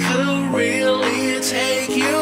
could really take you.